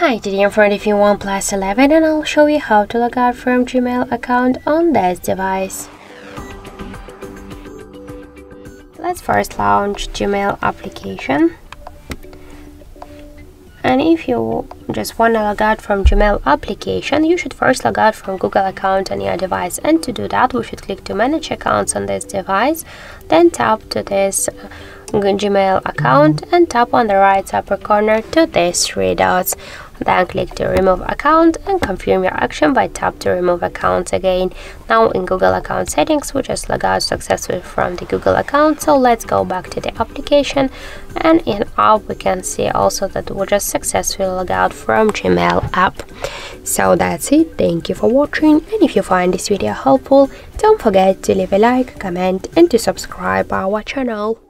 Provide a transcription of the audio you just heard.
Hi, today I'm from reviewing OnePlus 11 and I'll show you how to log out from Gmail account on this device. Let's first launch Gmail application. And if you just want to log out from Gmail application, you should first log out from Google account on your device. And to do that, we should click to manage accounts on this device, then tap to this Gmail account and tap on the right upper corner to these three dots. Then click to remove account and confirm your action by tap to remove account again. Now in Google account settings, we just log out successfully from the Google account. So let's go back to the application, and in app we can see also that we just successfully log out from Gmail app. So that's it. Thank you for watching, and if you find this video helpful, don't forget to leave a like, comment and to subscribe our channel.